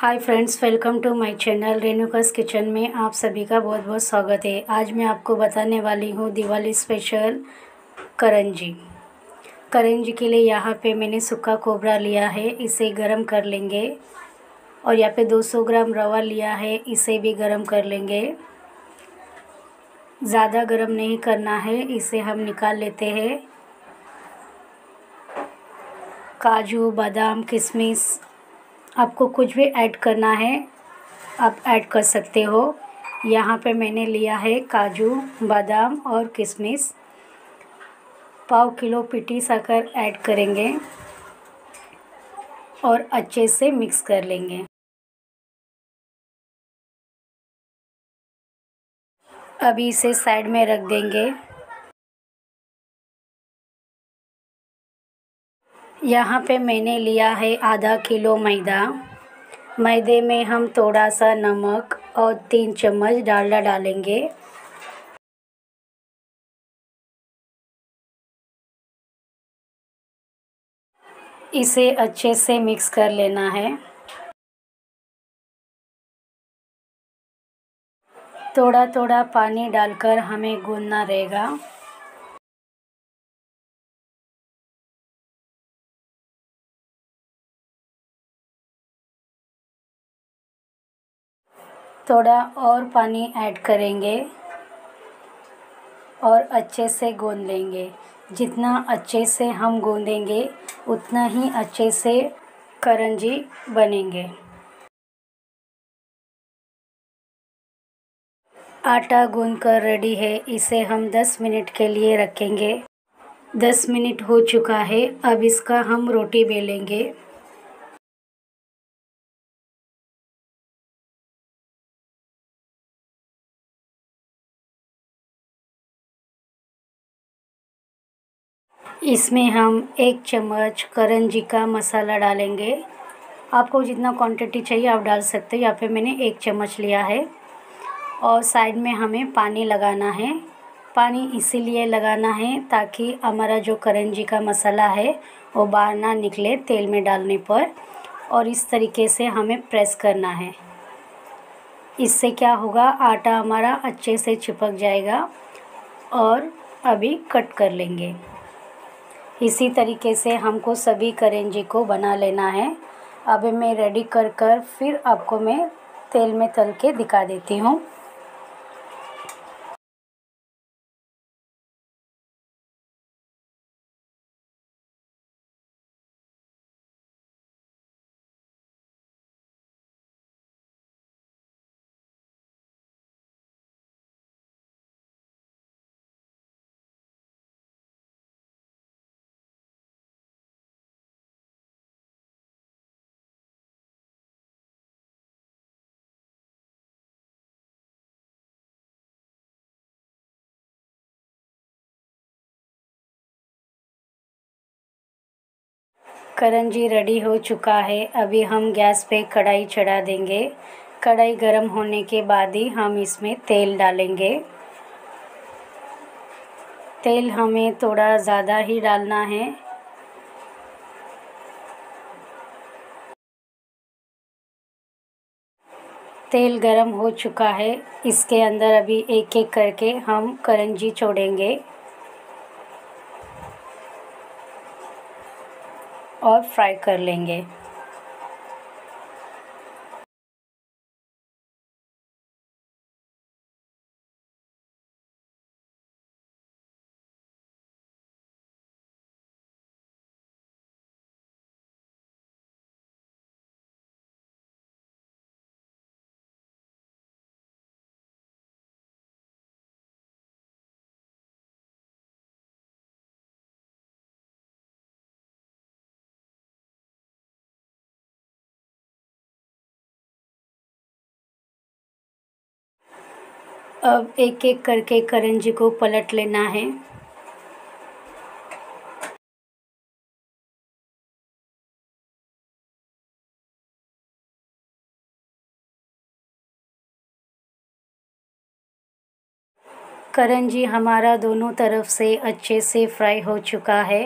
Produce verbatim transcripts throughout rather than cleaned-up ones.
Hi friends, welcome to my channel Renuka's kitchen में आप सभी का बहुत बहुत स्वागत है। आज मैं आपको बताने वाली हूँ दिवाली स्पेशल करंजी। करंजी के लिए यहाँ पे मैंने सूखा कोबरा लिया है, इसे गरम कर लेंगे। और यहाँ पे दो सौ ग्राम रवा लिया है, इसे भी गरम कर लेंगे। ज़्यादा गरम नहीं करना है, इसे हम निकाल लेते हैं। काजू, बादाम, किशमिश आपको कुछ भी ऐड करना है आप ऐड कर सकते हो। यहाँ पे मैंने लिया है काजू, बादाम और किशमिश। पाव किलो पिटी शक्कर ऐड करेंगे और अच्छे से मिक्स कर लेंगे। अभी इसे साइड में रख देंगे। यहाँ पे मैंने लिया है आधा किलो मैदा। मैदे में हम थोड़ा सा नमक और तीन चम्मच डालडा डालेंगे। इसे अच्छे से मिक्स कर लेना है। थोड़ा थोड़ा पानी डालकर हमें गूंदना रहेगा। थोड़ा और पानी ऐड करेंगे और अच्छे से गूंद लेंगे। जितना अच्छे से हम गूंदेंगे उतना ही अच्छे से करंजी बनेंगे। आटा गूंद कर रेडी है, इसे हम दस मिनट के लिए रखेंगे। दस मिनट हो चुका है, अब इसका हम रोटी बेलेंगे। इसमें हम एक चम्मच करंजी का मसाला डालेंगे। आपको जितना क्वांटिटी चाहिए आप डाल सकते हो। यहाँ पे मैंने एक चम्मच लिया है। और साइड में हमें पानी लगाना है। पानी इसीलिए लगाना है ताकि हमारा जो करंजी का मसाला है वो बाहर ना निकले तेल में डालने पर। और इस तरीके से हमें प्रेस करना है। इससे क्या होगा, आटा हमारा अच्छे से चिपक जाएगा। और अभी कट कर लेंगे। इसी तरीके से हमको सभी करंजी को बना लेना है। अभी मैं रेडी कर कर फिर आपको मैं तेल में तल के दिखा देती हूँ। करंजी रेडी हो चुका है। अभी हम गैस पे कढ़ाई चढ़ा देंगे। कढ़ाई गर्म होने के बाद ही हम इसमें तेल डालेंगे। तेल हमें थोड़ा ज़्यादा ही डालना है। तेल गर्म हो चुका है। इसके अंदर अभी एक एक करके हम करंजी छोड़ेंगे और फ्राई कर लेंगे। अब एक एक करके करंजी को पलट लेना है। करंजी हमारा दोनों तरफ से अच्छे से फ्राई हो चुका है।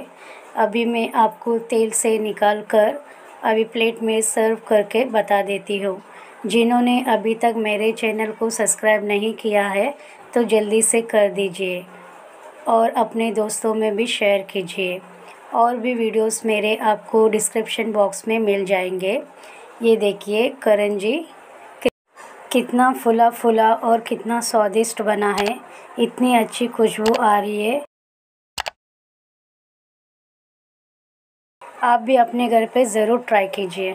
अभी मैं आपको तेल से निकाल कर अभी प्लेट में सर्व करके बता देती हूँ। जिन्होंने अभी तक मेरे चैनल को सब्सक्राइब नहीं किया है तो जल्दी से कर दीजिए और अपने दोस्तों में भी शेयर कीजिए। और भी वीडियोस मेरे आपको डिस्क्रिप्शन बॉक्स में मिल जाएंगे। ये देखिए करंजी कितना फुला फुला और कितना स्वादिष्ट बना है, इतनी अच्छी खुशबू आ रही है। आप भी अपने घर पे ज़रूर ट्राई कीजिए।